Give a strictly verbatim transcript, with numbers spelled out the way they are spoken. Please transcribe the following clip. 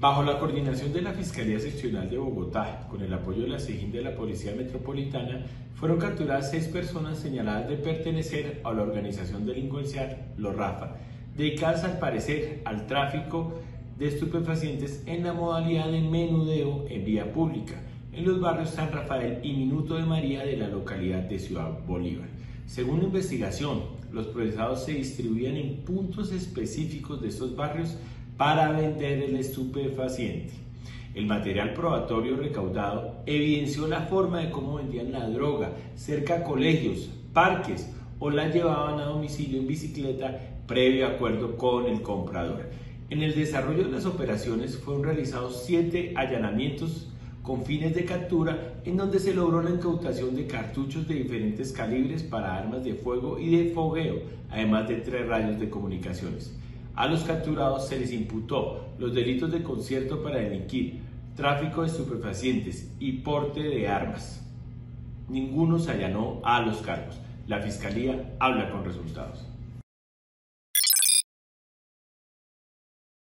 Bajo la coordinación de la Fiscalía Seccional de Bogotá, con el apoyo de la SIJIN de la Policía Metropolitana, fueron capturadas seis personas señaladas de pertenecer a la organización delincuencial Los Rafa, dedicadas al parecer al tráfico de estupefacientes en la modalidad de menudeo en vía pública, en los barrios San Rafael y Minuto de María de la localidad de Ciudad Bolívar. Según la investigación, los procesados se distribuían en puntos específicos de estos barrios para vender el estupefaciente. El material probatorio recaudado evidenció la forma de cómo vendían la droga cerca a colegios, parques o la llevaban a domicilio en bicicleta previo acuerdo con el comprador. En el desarrollo de las operaciones fueron realizados siete allanamientos con fines de captura, en donde se logró la incautación de cartuchos de diferentes calibres para armas de fuego y de fogueo, además de tres radios de comunicaciones. A los capturados se les imputó los delitos de concierto para delinquir, tráfico de estupefacientes y porte de armas. Ninguno se allanó a los cargos. La Fiscalía habla con resultados.